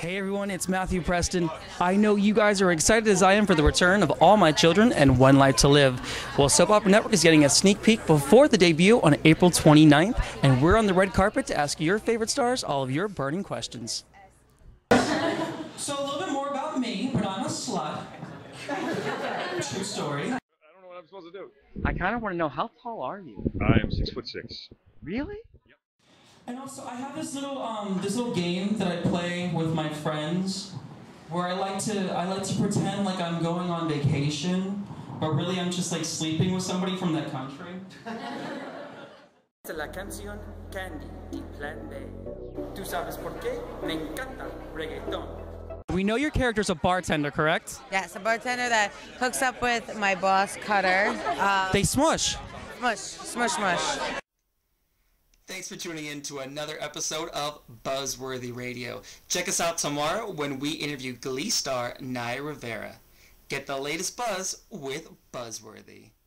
Hey everyone, it's Matthew Preston. I know you guys are excited as I am for the return of All My Children and One Life to Live. Well, Soap Opera Network is getting a sneak peek before the debut on April 29th, and we're on the red carpet to ask your favorite stars all of your burning questions. So a little bit more about me, but I'm a slut. True story. I don't know what I'm supposed to do. I kind of want to know, how tall are you? I am 6'6". Really? Yep. And also, I have this little game that I play with my friends, where I like to pretend like I'm going on vacation, but really I'm just like sleeping with somebody from that country. La canción Candy y Plan B. Tú sabes por qué me encanta reggaeton. We know your character's a bartender, correct? Yes, a bartender that hooks up with my boss, Cutter. They smush. Smush. Thanks for tuning in to another episode of Buzzworthy Radio. Check us out tomorrow when we interview Glee star Naya Rivera. Get the latest buzz with Buzzworthy.